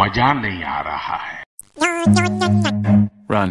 मजा नहीं आ रहा है. Run.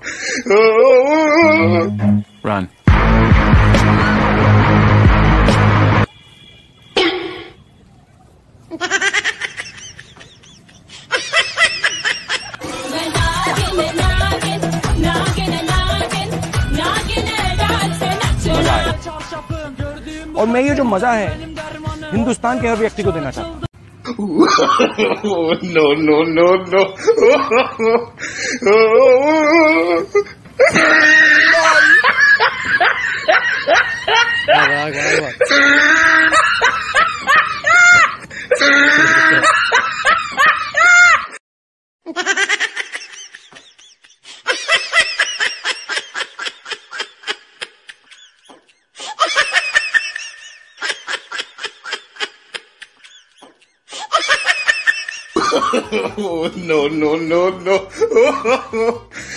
Run. और मैं ये जो मजा है हिंदुस्तान के हर व्यक्ति को देना चाहता हूँ. No. No. No. No.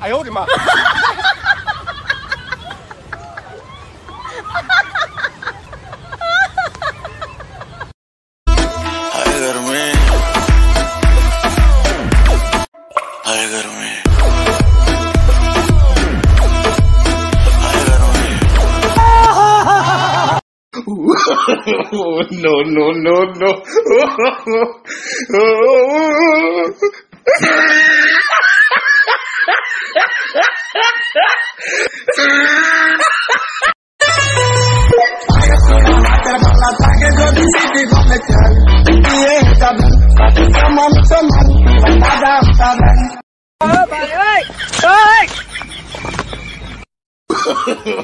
I got me. No.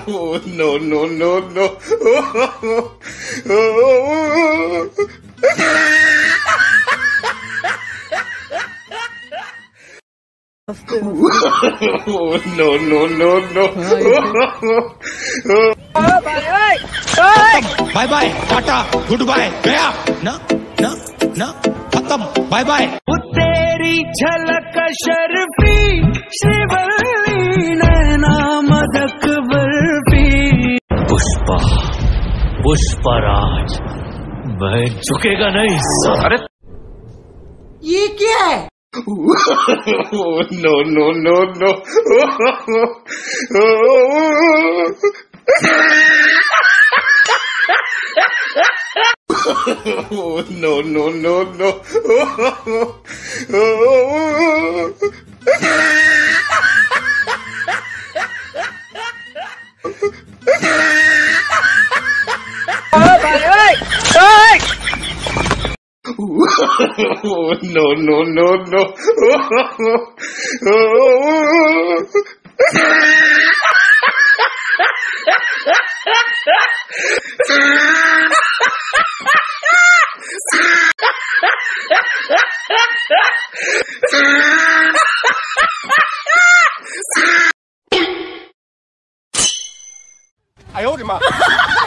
Oh, no. No. Bye bye. Tata. Goodbye. Gaya. No. Khatam. Bye. Teri jhalak sharfi shivali naina madak barfi. Pushpa. Pushparaj. Main chukega nahi sare. Ye kya hai? No. No. No. I owed him up.